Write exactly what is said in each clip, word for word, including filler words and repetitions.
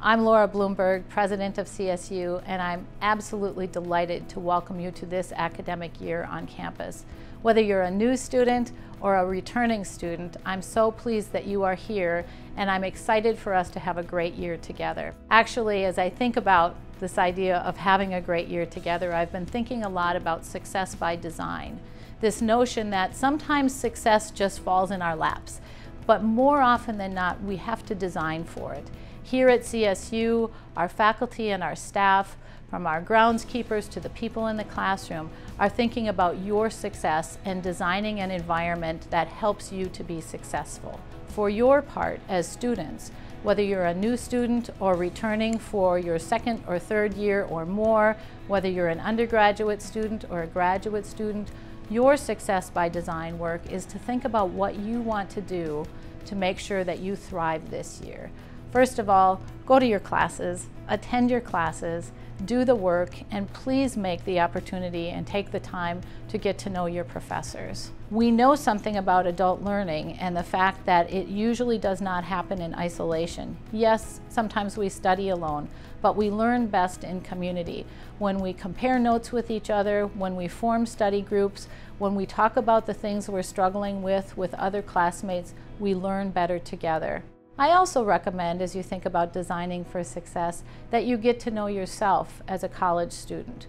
I'm Laura Bloomberg, president of C S U, and I'm absolutely delighted to welcome you to this academic year on campus. Whether you're a new student or a returning student, I'm so pleased that you are here, and I'm excited for us to have a great year together. Actually, as I think about this idea of having a great year together, I've been thinking a lot about success by design. This notion that sometimes success just falls in our laps, but more often than not, we have to design for it. Here at C S U, our faculty and our staff, from our groundskeepers to the people in the classroom, are thinking about your success and designing an environment that helps you to be successful. For your part as students, whether you're a new student or returning for your second or third year or more, whether you're an undergraduate student or a graduate student, your success by design work is to think about what you want to do to make sure that you thrive this year. First of all, go to your classes, attend your classes, do the work, and please make the opportunity and take the time to get to know your professors. We know something about adult learning and the fact that it usually does not happen in isolation. Yes, sometimes we study alone, but we learn best in community. When we compare notes with each other, when we form study groups, when we talk about the things we're struggling with with other classmates, we learn better together. I also recommend, as you think about designing for success, that you get to know yourself as a college student.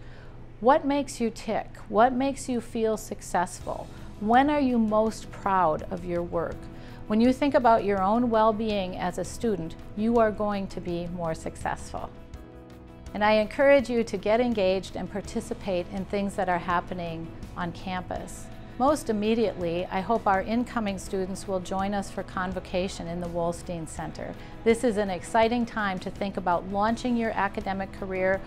What makes you tick? What makes you feel successful? When are you most proud of your work? When you think about your own well-being as a student, you are going to be more successful. And I encourage you to get engaged and participate in things that are happening on campus. Most immediately, I hope our incoming students will join us for convocation in the Wolstein Center. This is an exciting time to think about launching your academic career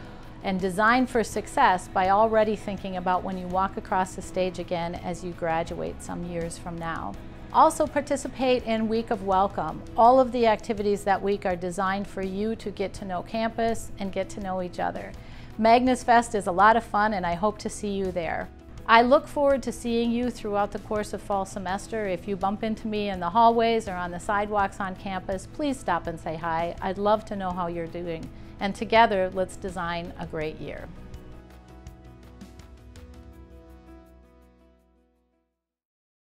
and design for success by already thinking about when you walk across the stage again as you graduate some years from now. Also participate in Week of Welcome. All of the activities that week are designed for you to get to know campus and get to know each other. Magnus Fest is a lot of fun, and I hope to see you there. I look forward to seeing you throughout the course of fall semester. If you bump into me in the hallways or on the sidewalks on campus, please stop and say hi. I'd love to know how you're doing. And together, let's design a great year.